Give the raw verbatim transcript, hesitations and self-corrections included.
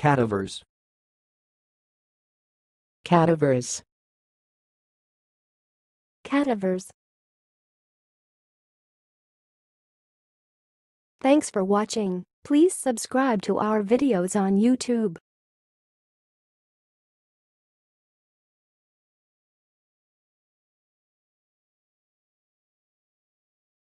cadavers, cadavers, cadavers. Thanks for watching. Please subscribe to our videos on YouTube.